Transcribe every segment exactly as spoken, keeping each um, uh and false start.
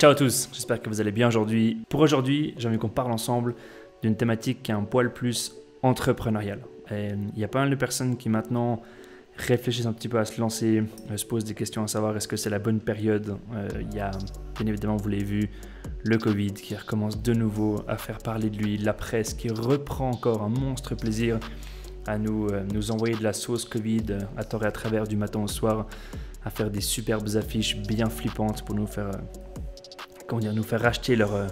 Ciao à tous, j'espère que vous allez bien aujourd'hui. Pour aujourd'hui, j'ai envie qu'on parle ensemble d'une thématique qui est un poil plus entrepreneuriale. Et il y a pas mal de personnes qui maintenant réfléchissent un petit peu à se lancer, se posent des questions à savoir est-ce que c'est la bonne période. Euh, il y a, bien évidemment, vous l'avez vu, le Covid qui recommence de nouveau à faire parler de lui, la presse qui reprend encore un monstre plaisir à nous, euh, nous envoyer de la sauce Covid à tort et à travers du matin au soir, à faire des superbes affiches bien flippantes pour nous faire... Euh, Comment dire, nous faire racheter leur, euh,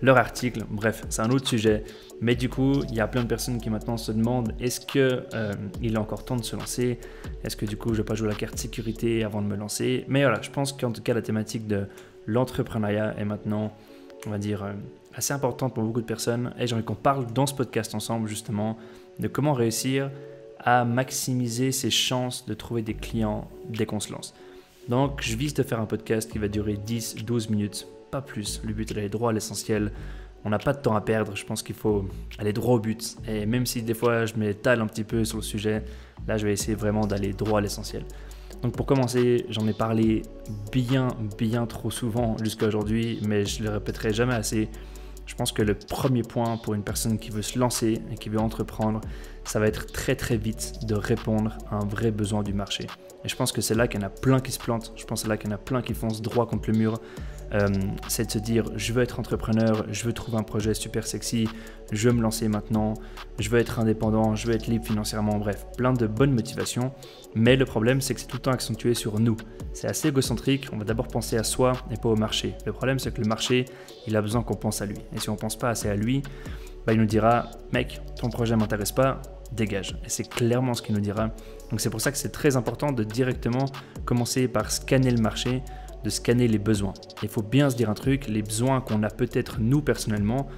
leur article. Bref, c'est un autre sujet. Mais du coup, il y a plein de personnes qui maintenant se demandent est-ce que euh, il est encore temps de se lancer? Est-ce que du coup, je vais pas jouer la carte sécurité avant de me lancer? Mais voilà, je pense qu'en tout cas, la thématique de l'entrepreneuriat est maintenant, on va dire, euh, assez importante pour beaucoup de personnes. Et j'ai envie qu'on parle dans ce podcast ensemble, justement, de comment réussir à maximiser ses chances de trouver des clients dès qu'on se lance. Donc, je vise de faire un podcast qui va durer dix à douze minutes. Pas plus, le but est d'aller droit à l'essentiel, on n'a pas de temps à perdre, je pense qu'il faut aller droit au but et même si des fois je m'étale un petit peu sur le sujet, là je vais essayer vraiment d'aller droit à l'essentiel. Donc pour commencer, j'en ai parlé bien bien trop souvent jusqu'à aujourd'hui mais je le répéterai jamais assez, je pense que le premier point pour une personne qui veut se lancer et qui veut entreprendre, ça va être très très vite de répondre à un vrai besoin du marché. Et je pense que c'est là qu'il y en a plein qui se plantent, je pense que c'est là qu'il y en a plein qui foncent droit contre le mur. Euh, c'est de se dire je veux être entrepreneur, je veux trouver un projet super sexy, je veux me lancer maintenant, je veux être indépendant, je veux être libre financièrement, bref, plein de bonnes motivations. Mais le problème, c'est que c'est tout le temps accentué sur nous. C'est assez égocentrique, on va d'abord penser à soi et pas au marché. Le problème, c'est que le marché, il a besoin qu'on pense à lui. Et si on ne pense pas assez à lui, bah, il nous dira « Mec, ton projet ne m'intéresse pas, dégage ». Et c'est clairement ce qu'il nous dira. Donc c'est pour ça que c'est très important de directement commencer par scanner le marché, de scanner les besoins. Il faut bien se dire un truc, les besoins qu'on a peut-être nous personnellement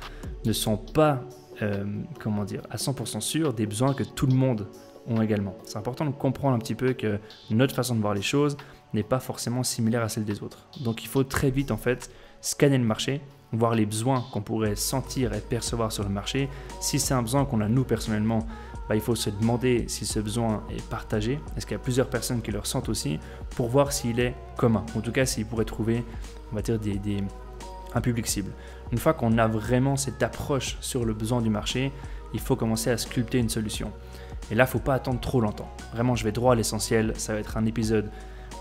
ne sont pas, euh, comment dire, à cent pour cent sûrs des besoins que tout le monde a également. C'est important de comprendre un petit peu que notre façon de voir les choses n'est pas forcément similaire à celle des autres. Donc il faut très vite en fait scanner le marché, voir les besoins qu'on pourrait sentir et percevoir sur le marché. Si c'est un besoin qu'on a nous personnellement, bah, il faut se demander si ce besoin est partagé, est-ce qu'il y a plusieurs personnes qui le ressentent aussi, pour voir s'il est commun, en tout cas s'il pourrait trouver, on va dire, des, des, un public cible. Une fois qu'on a vraiment cette approche sur le besoin du marché, il faut commencer à sculpter une solution. Et là, il ne faut pas attendre trop longtemps. Vraiment, je vais droit à l'essentiel, ça va être un épisode.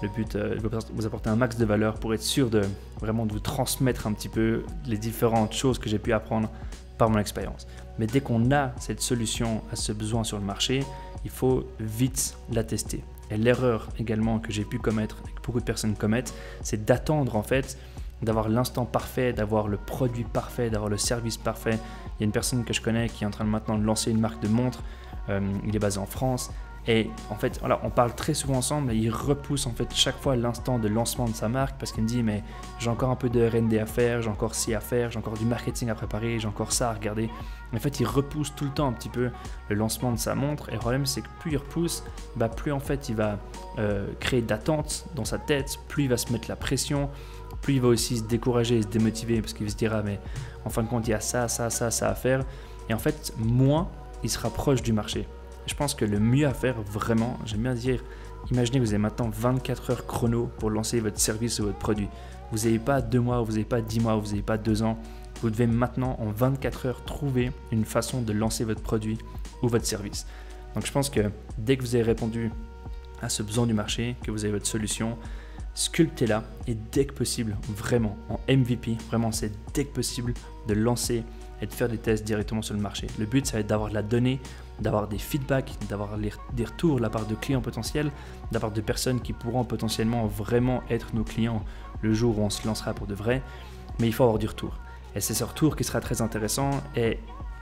Le but, euh, je veux vous apporter un max de valeur pour être sûr de vraiment de vous transmettre un petit peu les différentes choses que j'ai pu apprendre par mon expérience. Mais dès qu'on a cette solution à ce besoin sur le marché, il faut vite la tester. Et l'erreur également que j'ai pu commettre, et que beaucoup de personnes commettent, c'est d'attendre en fait, d'avoir l'instant parfait, d'avoir le produit parfait, d'avoir le service parfait. Il y a une personne que je connais qui est en train de maintenant de lancer une marque de montres. Euh, il est basé en France. Et en fait, voilà, on parle très souvent ensemble et il repousse en fait chaque fois l'instant de lancement de sa marque parce qu'il me dit mais j'ai encore un peu de R and D à faire, j'ai encore ci à faire, j'ai encore du marketing à préparer, j'ai encore ça à regarder. En fait, il repousse tout le temps un petit peu le lancement de sa montre et le problème c'est que plus il repousse, bah, plus en fait il va euh, créer d'attentes dans sa tête, plus il va se mettre la pression, plus il va aussi se décourager et se démotiver parce qu'il se dira mais en fin de compte il y a ça, ça, ça, ça à faire et en fait moins il se rapproche du marché. Je pense que le mieux à faire vraiment, j'aime bien dire, imaginez que vous avez maintenant vingt-quatre heures chrono pour lancer votre service ou votre produit. Vous n'avez pas deux mois, vous n'avez pas dix mois, vous n'avez pas deux ans. Vous devez maintenant en vingt-quatre heures trouver une façon de lancer votre produit ou votre service. Donc je pense que dès que vous avez répondu à ce besoin du marché, que vous avez votre solution, sculptez-la et dès que possible, vraiment en M V P, vraiment c'est dès que possible de lancer et de faire des tests directement sur le marché. Le but, ça va être d'avoir de la donnée, d'avoir des feedbacks, d'avoir des retours de la part de clients potentiels, de la part de personnes qui pourront potentiellement vraiment être nos clients le jour où on se lancera pour de vrai. Mais il faut avoir du retour. Et c'est ce retour qui sera très intéressant. Et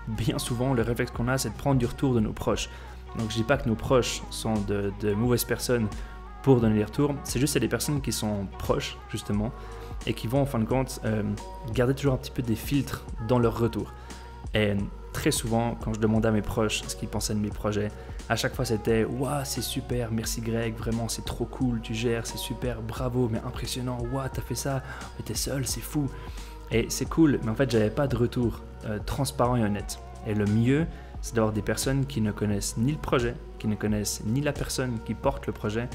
bien souvent, le réflexe qu'on a, c'est de prendre du retour de nos proches. Donc, je ne dis pas que nos proches sont de, de mauvaises personnes pour donner des retours. C'est juste des personnes qui sont proches, justement, et qui vont, en fin de compte, euh, garder toujours un petit peu des filtres dans leur retour. Et très souvent, quand je demandais à mes proches ce qu'ils pensaient de mes projets, à chaque fois c'était « Waouh, c'est super, merci Greg, vraiment c'est trop cool, tu gères, c'est super, bravo, mais impressionnant, waouh, t'as fait ça, mais t'es seul, c'est fou. » Et c'est cool, mais en fait, j'avais pas de retour euh, transparent et honnête. Et le mieux, c'est d'avoir des personnes qui ne connaissent ni le projet, qui ne connaissent ni la personne qui porte le projet,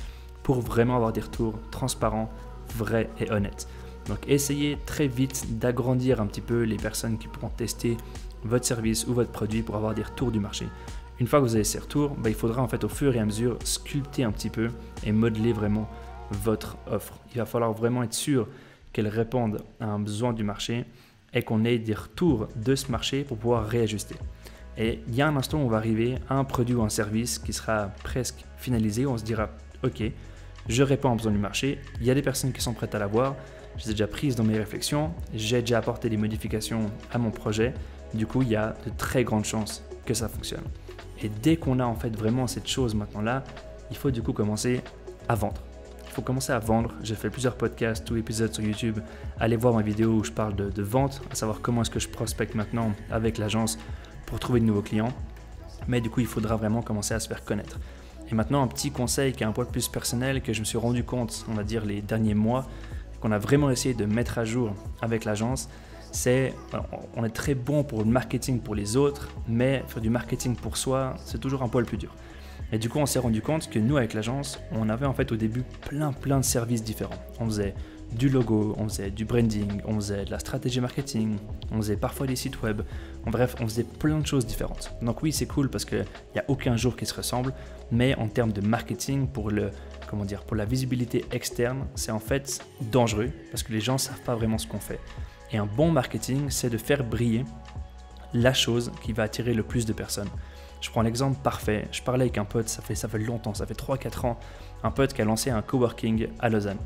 pour vraiment avoir des retours transparents, vrais et honnêtes. Donc essayez très vite d'agrandir un petit peu les personnes qui pourront tester votre service ou votre produit pour avoir des retours du marché. Une fois que vous avez ces retours, ben, il faudra en fait au fur et à mesure sculpter un petit peu et modeler vraiment votre offre. Il va falloir vraiment être sûr qu'elle réponde à un besoin du marché et qu'on ait des retours de ce marché pour pouvoir réajuster. Et il y a un instant, on va arriver à un produit ou un service qui sera presque finalisé. On se dira, ok, je réponds aux besoins du marché. Il y a des personnes qui sont prêtes à l'avoir. Je les ai déjà prises dans mes réflexions. J'ai déjà apporté des modifications à mon projet. Du coup, il y a de très grandes chances que ça fonctionne. Et dès qu'on a en fait vraiment cette chose maintenant là, il faut du coup commencer à vendre. Il faut commencer à vendre. J'ai fait plusieurs podcasts ou épisodes sur YouTube. Allez voir ma vidéo où je parle de, de vente, à savoir comment est-ce que je prospecte maintenant avec l'agence pour trouver de nouveaux clients. Mais du coup, il faudra vraiment commencer à se faire connaître. Et maintenant, un petit conseil qui est un peu plus personnel, que je me suis rendu compte, on va dire, les derniers mois, qu'on a vraiment essayé de mettre à jour avec l'agence, c'est on est très bon pour le marketing pour les autres, mais faire du marketing pour soi, c'est toujours un poil plus dur. Et du coup, on s'est rendu compte que nous, avec l'agence, on avait en fait au début plein plein de services différents. On faisait du logo, on faisait du branding, on faisait de la stratégie marketing, on faisait parfois des sites web, en bref, on faisait plein de choses différentes. Donc oui, c'est cool parce qu'il n'y a aucun jour qui se ressemble, mais en termes de marketing, pour, le, comment dire, pour la visibilité externe, c'est en fait dangereux parce que les gens ne savent pas vraiment ce qu'on fait. Et un bon marketing, c'est de faire briller la chose qui va attirer le plus de personnes. Je prends l'exemple parfait, je parlais avec un pote, ça fait, ça fait longtemps, ça fait trois quatre ans, un pote qui a lancé un coworking à Lausanne.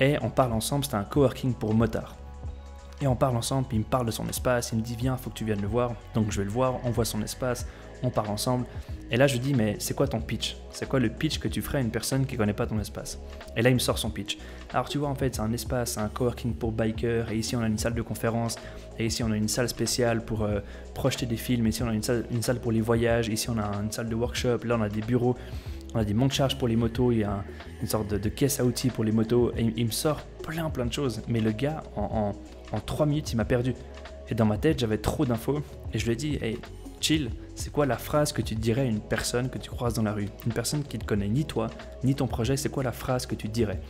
Et on parle ensemble, c'était un coworking pour motards. Et on parle ensemble, puis il me parle de son espace, il me dit viens, faut que tu viennes le voir. Donc je vais le voir, on voit son espace, on parle ensemble. Et là je lui dis mais c'est quoi ton pitch? C'est quoi le pitch que tu ferais à une personne qui ne connaît pas ton espace? Et là il me sort son pitch. Alors tu vois en fait c'est un espace, c'est un coworking pour bikers, et ici on a une salle de conférence, et ici on a une salle spéciale pour euh, projeter des films, ici on a une salle, une salle pour les voyages, ici on a une salle de workshop, là on a des bureaux. On a des montes charges pour les motos, il y a une sorte de, de caisse à outils pour les motos, et il me sort plein plein de choses. Mais le gars, en, en, en trois minutes, il m'a perdu. Et dans ma tête, j'avais trop d'infos, et je lui ai dit, hey, chill, c'est quoi la phrase que tu dirais à une personne que tu croises dans la rue? Une personne qui ne connaît ni toi, ni ton projet, c'est quoi la phrase que tu dirais?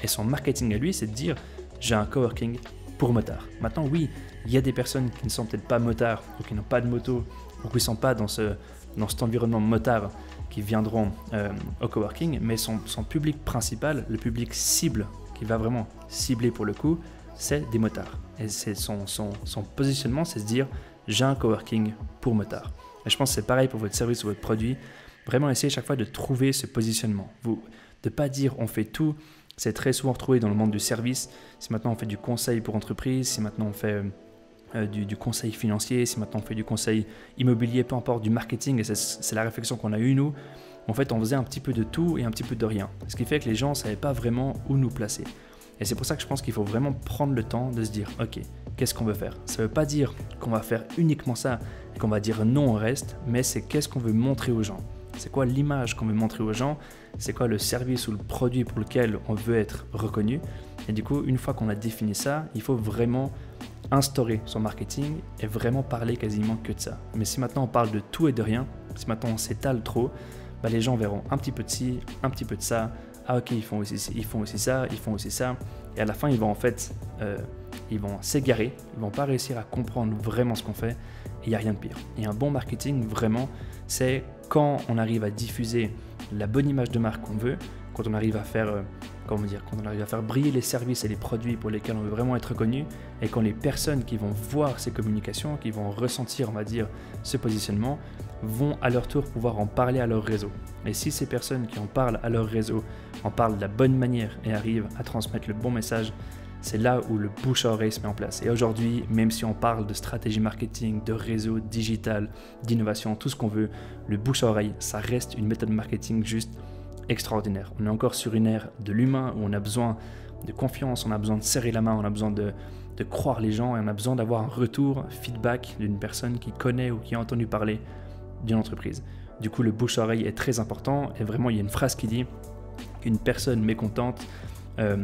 Et son marketing à lui, c'est de dire, j'ai un coworking pour motards. Maintenant, oui, il y a des personnes qui ne sont peut-être pas motards, ou qui n'ont pas de moto, ou qui ne sont pas dans, ce, dans cet environnement motard, qui viendront euh, au coworking, mais son, son public principal, le public cible, qui va vraiment cibler pour le coup, c'est des motards. Et c'est son, son, son positionnement, c'est se dire « j'ai un coworking pour motards ». Et je pense que c'est pareil pour votre service ou votre produit. Vraiment essayez chaque fois de trouver ce positionnement. Vous, de ne pas dire « on fait tout », c'est très souvent retrouvé dans le monde du service. Si maintenant on fait du conseil pour entreprise, si maintenant on fait… Euh, Euh, du, du conseil financier, si maintenant on fait du conseil immobilier, peu importe, du marketing, et c'est la réflexion qu'on a eue nous, en fait on faisait un petit peu de tout et un petit peu de rien, ce qui fait que les gens ne savaient pas vraiment où nous placer. Et c'est pour ça que je pense qu'il faut vraiment prendre le temps de se dire ok, qu'est-ce qu'on veut faire? Ça ne veut pas dire qu'on va faire uniquement ça et qu'on va dire non au reste, mais c'est qu'est-ce qu'on veut montrer aux gens, c'est quoi l'image qu'on veut montrer aux gens, c'est quoi le service ou le produit pour lequel on veut être reconnu. Et du coup, une fois qu'on a défini ça, il faut vraiment instaurer son marketing et vraiment parler quasiment que de ça. Mais si maintenant on parle de tout et de rien, si maintenant on s'étale trop, bah les gens verront un petit peu de ci, un petit peu de ça, ah ok ils font aussi, ils font aussi ça, ils font aussi ça, et à la fin ils vont en fait euh, ils vont s'égarer, ils vont pas réussir à comprendre vraiment ce qu'on fait, et il n'y a rien de pire. Et un bon marketing vraiment, c'est quand on arrive à diffuser la bonne image de marque qu'on veut, quand on arrive à faire euh, Comment dire, quand on arrive à faire briller les services et les produits pour lesquels on veut vraiment être connu, et quand les personnes qui vont voir ces communications, qui vont ressentir, on va dire, ce positionnement, vont à leur tour pouvoir en parler à leur réseau. Et si ces personnes qui en parlent à leur réseau en parlent de la bonne manière et arrivent à transmettre le bon message, c'est là où le bouche à oreille se met en place. Et aujourd'hui, même si on parle de stratégie marketing, de réseau digital, d'innovation, tout ce qu'on veut, le bouche à oreille, ça reste une méthode marketing juste extraordinaire. On est encore sur une ère de l'humain où on a besoin de confiance, on a besoin de serrer la main, on a besoin de, de croire les gens, et on a besoin d'avoir un retour, feedback d'une personne qui connaît ou qui a entendu parler d'une entreprise. Du coup, le bouche-oreille est très important, et vraiment, il y a une phrase qui dit qu'une personne mécontente, euh,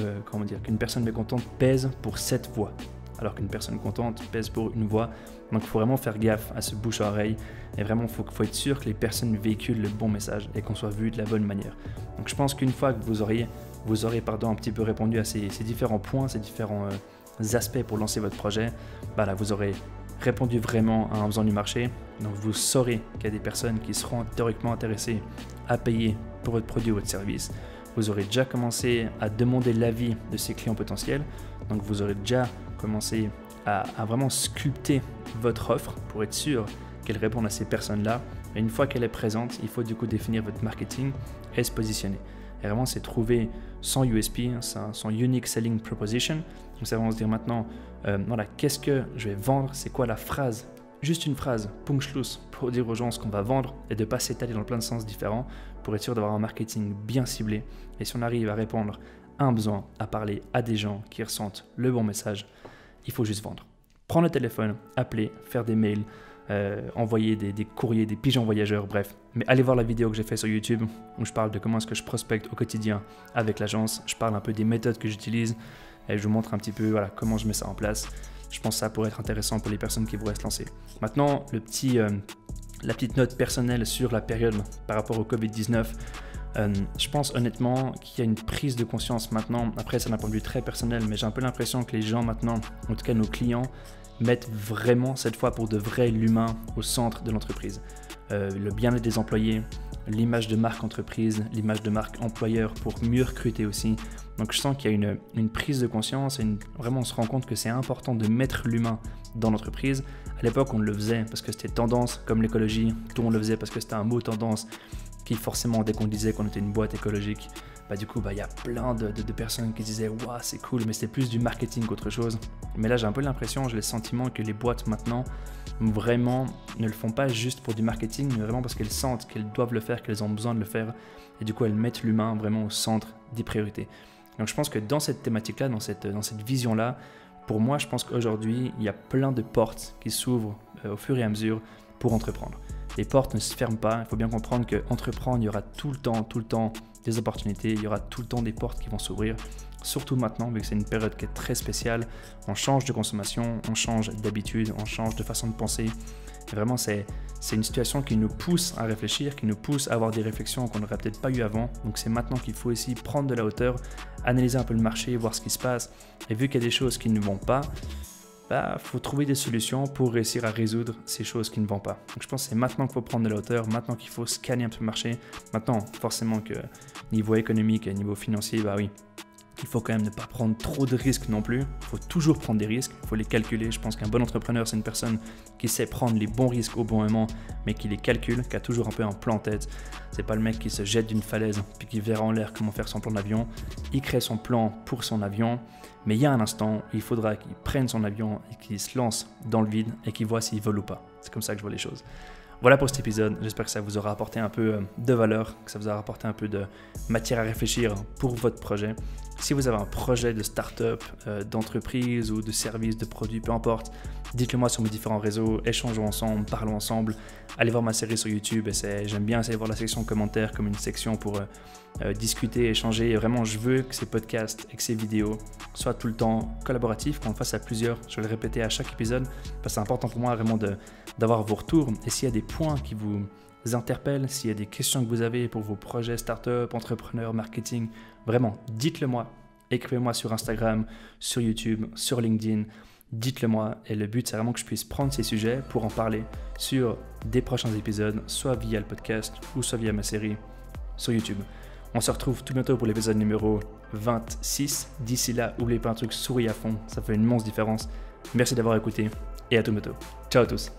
euh, comment dire, qu'une personne mécontente pèse pour sept voix, alors qu'une personne contente pèse pour une voix. Donc il faut vraiment faire gaffe à ce bouche à oreille, et vraiment il faut, faut être sûr que les personnes véhiculent le bon message et qu'on soit vu de la bonne manière. Donc je pense qu'une fois que vous auriez vous aurez pardon, un petit peu répondu à ces, ces différents points, ces différents euh, aspects pour lancer votre projet. Bah là, vous aurez répondu vraiment à un besoin du marché. Donc vous saurez qu'il y a des personnes qui seront théoriquement intéressées à payer pour votre produit ou votre service. Vous aurez déjà commencé à demander l'avis de ces clients potentiels. Donc vous aurez déjà commencé à, à vraiment sculpter votre offre pour être sûr qu'elle réponde à ces personnes-là. Et une fois qu'elle est présente, il faut du coup définir votre marketing et se positionner. Et vraiment, c'est trouver son U S P, son Unique Selling Proposition. Donc ça va se dire maintenant, euh, voilà, qu'est-ce que je vais vendre? C'est quoi la phrase? Juste une phrase, Punchschluss, pour dire aux gens ce qu'on va vendre et de ne pas s'étaler dans plein de sens différents pour être sûr d'avoir un marketing bien ciblé. Et si on arrive à répondre à un besoin, à parler à des gens qui ressentent le bon message, il faut juste vendre. Prendre le téléphone, appeler, faire des mails, euh, envoyer des, des courriers, des pigeons voyageurs, bref. Mais allez voir la vidéo que j'ai faite sur YouTube où je parle de comment est-ce que je prospecte au quotidien avec l'agence. Je parle un peu des méthodes que j'utilise et je vous montre un petit peu voilà, comment je mets ça en place. Je pense que ça pourrait être intéressant pour les personnes qui voudraient se lancer. Maintenant, le petit, euh, la petite note personnelle sur la période par rapport au Covid dix-neuf. Euh, je pense honnêtement qu'il y a une prise de conscience maintenant. Après, c'est d'un point de vue très personnel, mais j'ai un peu l'impression que les gens maintenant, en tout cas nos clients, mettent vraiment cette fois pour de vrai l'humain au centre de l'entreprise. Euh, le bien-être des employés, l'image de marque entreprise, l'image de marque employeur pour mieux recruter aussi. Donc je sens qu'il y a une, une prise de conscience et une, vraiment on se rend compte que c'est important de mettre l'humain dans l'entreprise. À l'époque on le faisait parce que c'était tendance, comme l'écologie, tout on le faisait parce que c'était un mot tendance qui forcément dès qu'on disait qu'on était une boîte écologique, bah du coup bah, y a plein de, de, de personnes qui disaient « waouh c'est cool » mais c'était plus du marketing qu'autre chose. Mais là j'ai un peu l'impression, j'ai le sentiment que les boîtes maintenant vraiment ne le font pas juste pour du marketing mais vraiment parce qu'elles sentent qu'elles doivent le faire, qu'elles ont besoin de le faire et du coup elles mettent l'humain vraiment au centre des priorités. Donc je pense que dans cette thématique-là, dans cette, dans cette vision-là, pour moi, je pense qu'aujourd'hui, il y a plein de portes qui s'ouvrent euh, au fur et à mesure pour entreprendre. Les portes ne se ferment pas. Il faut bien comprendre qu'entreprendre, il y aura tout le temps, tout le temps des opportunités. Il y aura tout le temps des portes qui vont s'ouvrir. Surtout maintenant, vu que c'est une période qui est très spéciale. On change de consommation, on change d'habitude, on change de façon de penser. Et vraiment, c'est une situation qui nous pousse à réfléchir, qui nous pousse à avoir des réflexions qu'on n'aurait peut-être pas eues avant. Donc, c'est maintenant qu'il faut aussi prendre de la hauteur, analyser un peu le marché, voir ce qui se passe. Et vu qu'il y a des choses qui ne vont pas, bah, faut trouver des solutions pour réussir à résoudre ces choses qui ne vont pas. Donc, je pense que c'est maintenant qu'il faut prendre de la hauteur, maintenant qu'il faut scanner un peu le marché. Maintenant, forcément que niveau économique et niveau financier, bah oui. Il faut quand même ne pas prendre trop de risques non plus. Il faut toujours prendre des risques, il faut les calculer. Je pense qu'un bon entrepreneur, c'est une personne qui sait prendre les bons risques au bon moment, mais qui les calcule, qui a toujours un peu un plan en tête. C'est pas le mec qui se jette d'une falaise, puis qui verra en l'air comment faire son plan d'avion. Il crée son plan pour son avion, mais il y a un instant, il faudra qu'il prenne son avion et qu'il se lance dans le vide et qu'il voit s'il vole ou pas. C'est comme ça que je vois les choses. Voilà pour cet épisode, j'espère que ça vous aura apporté un peu de valeur, que ça vous aura apporté un peu de matière à réfléchir pour votre projet. Si vous avez un projet de start-up, euh, d'entreprise ou de service, de produit, peu importe, dites-le moi sur mes différents réseaux, échangeons ensemble, parlons ensemble, allez voir ma série sur YouTube, j'aime bien essayer de voir la section commentaires comme une section pour euh, euh, discuter, échanger. Et vraiment, je veux que ces podcasts et que ces vidéos soient tout le temps collaboratifs, qu'on le fasse à plusieurs. Je vais le répéter à chaque épisode, parce que c'est important pour moi vraiment d'avoir vos retours. Et s'il y a des points qui vous interpellent, s'il y a des questions que vous avez pour vos projets start-up, entrepreneurs, marketing, vraiment, dites-le moi, écrivez-moi sur Instagram, sur YouTube, sur LinkedIn, dites-le moi. Et le but, c'est vraiment que je puisse prendre ces sujets pour en parler sur des prochains épisodes, soit via le podcast ou soit via ma série sur YouTube. On se retrouve tout bientôt pour l'épisode numéro vingt-six. D'ici là, n'oubliez pas un truc, souriez à fond, ça fait une immense différence. Merci d'avoir écouté et à tout bientôt. Ciao à tous.